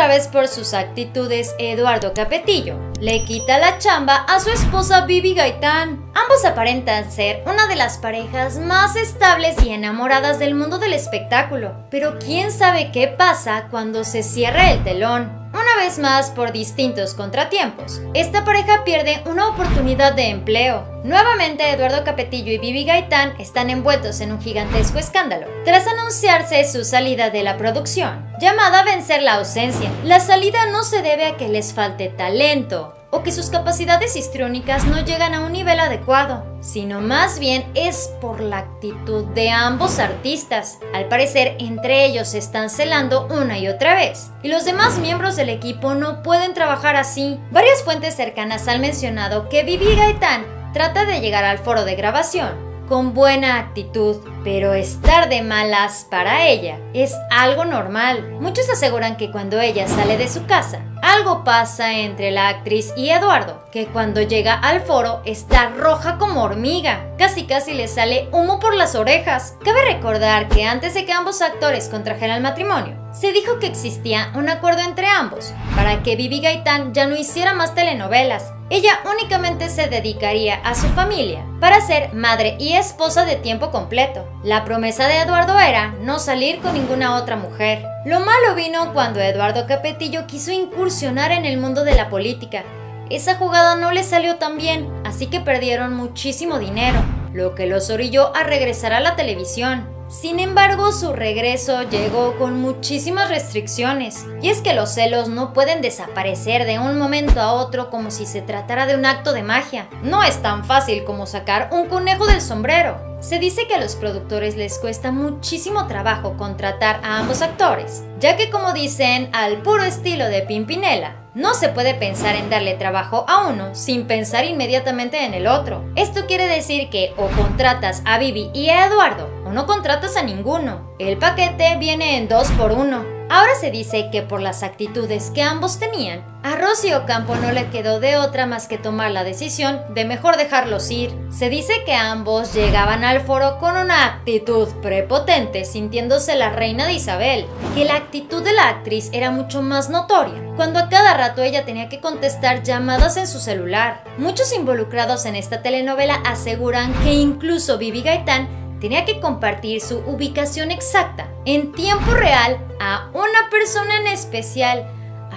otra vez por sus actitudes, Eduardo Capetillo le quita la chamba a su esposa Bibi Gaytán. Ambos aparentan ser una de las parejas más estables y enamoradas del mundo del espectáculo, pero quién sabe qué pasa cuando se cierra el telón. Una vez más, por distintos contratiempos, esta pareja pierde una oportunidad de empleo. Nuevamente, Eduardo Capetillo y Bibi Gaytán están envueltos en un gigantesco escándalo tras anunciarse su salida de la producción, llamada Vencer la Ausencia. La salida no se debe a que les falte talento o que sus capacidades histriónicas no llegan a un nivel adecuado, sino más bien es por la actitud de ambos artistas. Al parecer, entre ellos se están celando una y otra vez, y los demás miembros del equipo no pueden trabajar así. Varias fuentes cercanas han mencionado que Bibi Gaytán trata de llegar al foro de grabación con buena actitud, pero estar de malas para ella es algo normal. Muchos aseguran que cuando ella sale de su casa, algo pasa entre la actriz y Eduardo, que cuando llega al foro está roja como hormiga, casi casi le sale humo por las orejas. Cabe recordar que antes de que ambos actores contrajeran matrimonio, se dijo que existía un acuerdo entre ambos para que Bibi Gaytán ya no hiciera más telenovelas. Ella únicamente se dedicaría a su familia para ser madre y esposa de tiempo completo. La promesa de Eduardo era no salir con ninguna otra mujer. Lo malo vino cuando Eduardo Capetillo quiso incursionar en el mundo de la política. Esa jugada no le salió tan bien, así que perdieron muchísimo dinero, lo que los orilló a regresar a la televisión. Sin embargo, su regreso llegó con muchísimas restricciones, y es que los celos no pueden desaparecer de un momento a otro como si se tratara de un acto de magia. No es tan fácil como sacar un conejo del sombrero. Se dice que a los productores les cuesta muchísimo trabajo contratar a ambos actores, ya que, como dicen, al puro estilo de Pimpinella, no se puede pensar en darle trabajo a uno sin pensar inmediatamente en el otro. Esto quiere decir que o contratas a Bibi y a Eduardo, o no contratas a ninguno. El paquete viene en 2x1. Ahora se dice que por las actitudes que ambos tenían, a Rosy Ocampo no le quedó de otra más que tomar la decisión de mejor dejarlos ir. Se dice que ambos llegaban al foro con una actitud prepotente, sintiéndose la reina de Isabel, que la actitud de la actriz era mucho más notoria, cuando a cada rato ella tenía que contestar llamadas en su celular. Muchos involucrados en esta telenovela aseguran que incluso Bibi Gaytán tenía que compartir su ubicación exacta en tiempo real a una persona en especial.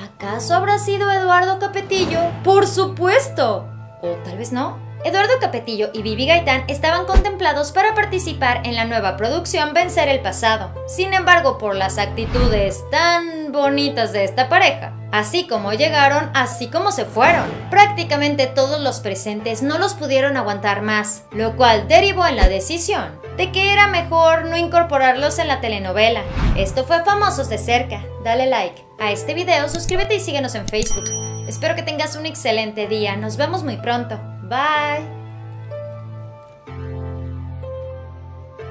¿Acaso habrá sido Eduardo Capetillo? ¡Por supuesto! ¿O tal vez no? Eduardo Capetillo y Bibi Gaytán estaban contemplados para participar en la nueva producción Vencer el Pasado. Sin embargo, por las actitudes tan bonitas de esta pareja, así como llegaron, así como se fueron, prácticamente todos los presentes no los pudieron aguantar más, lo cual derivó en la decisión de que era mejor no incorporarlos en la telenovela. Esto fue Famosos de Cerca. Dale like a este video, suscríbete y síguenos en Facebook. Espero que tengas un excelente día. Nos vemos muy pronto. Bye.